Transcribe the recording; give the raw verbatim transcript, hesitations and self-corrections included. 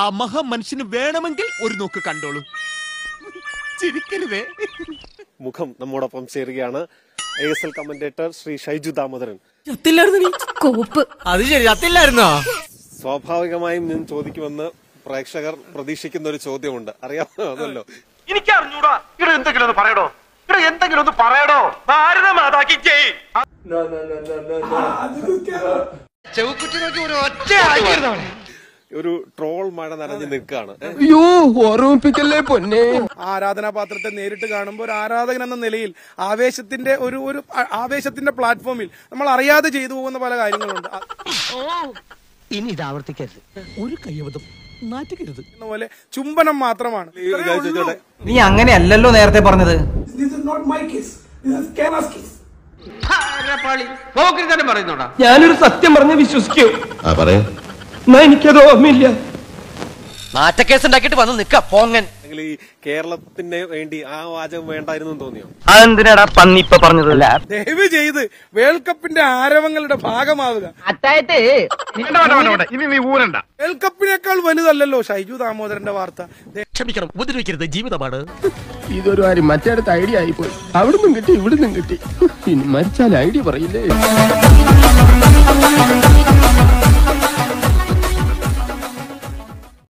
ആ മഹാമനുഷ്യന് വേണമെങ്കിൽ ഒരു നോക്ക് കണ്ടോളൂ. ചിരിക്കരുതേ. മുഖം നമ്മോടൊപ്പം ചേരുകയാണ് I S L commentator Shri Shaiju Damodaran. അത് ശരി, ചത്തില്ലായിരുന്നോ? സ്വാഭാവികമായും ഞാൻ ചോദിക്കുമെന്ന് പ്രേക്ഷകർ പ്രതീക്ഷിക്കുന്ന ഒരു ചോദ്യമുണ്ട്, അറിയാമല്ലോ. എനിക്കറിഞ്ഞൂടാ, ഇവിടെ എന്തെങ്കിലും ഒന്ന് പറയടോ, ഇവിടെ എന്തെങ്കിലും ഒന്ന് പറയടോ. ഭാരതമാതാക്കി ജയ്. ചെവുക്കുറ്റി നോക്കി ഒരു ഒറ്റ ഒരു ട്രോൾ മഴ നനഞ്ഞു നിൽക്കുകയാണ്. അയ്യോ ഓർമ്മിപ്പിക്കല്ലേ പൊന്നെ. ആരാധനാ പാത്രത്തെ നേരിട്ട് കാണുമ്പോൾ ഒരു ആരാധകൻ എന്ന നിലയിൽ ആവേശത്തിന്റെ ഒരു ഒരു ആവേശത്തിന്റെ പ്ലാറ്റ്ഫോമിൽ നമ്മൾ അറിയാതെ ചെയ്തു പോകുന്ന പല കാര്യങ്ങളുണ്ട്. ഇനി ഇത് ആവർത്തിക്കരുത്, ഒരു കയ്യബദ്ധം നാറ്റിക്കരുത് എന്നപോലെ ചുംബനം മാത്രമാണ്. നീ അങ്ങനെയല്ലോ നേരത്തെ പറഞ്ഞത്. ഞാനൊരു സത്യം പറഞ്ഞ് വിശ്വസിക്കൂ, എനിക്കത് ഓർമ്മയില്ല. നാറ്റക്കേസുണ്ടാക്കിട്ട് വന്ന് നിക്ക പോങ്ങൻ. ഈ കേരളത്തിന് വേണ്ടി ആ വാചകം വേണ്ടായിരുന്നു തോന്നിയോ? അതെന്തിനാടാ പന്നിപ്പ പറഞ്ഞതല്ല. ദയവ് ചെയ്ത് വേൾഡ് കപ്പിന്റെ ആരവങ്ങളുടെ ഭാഗമാവുക. വേൾഡ് കപ്പിനേക്കാൾ വലുതല്ലോ ഷൈജു ദാമോദരന്റെ വാർത്ത. ക്ഷമിക്കണം, ഉപദ്രവിക്കരുത്, ജീവിതമാണ്. ഇതൊരു കാര്യം മറ്റേടത്ത് ഐഡിയ ആയിപ്പോയി. അവിടുന്ന് കിട്ടി ഇവിടുന്ന് കിട്ടി, മരിച്ചാൽ ഐഡിയ പറയില്ലേ.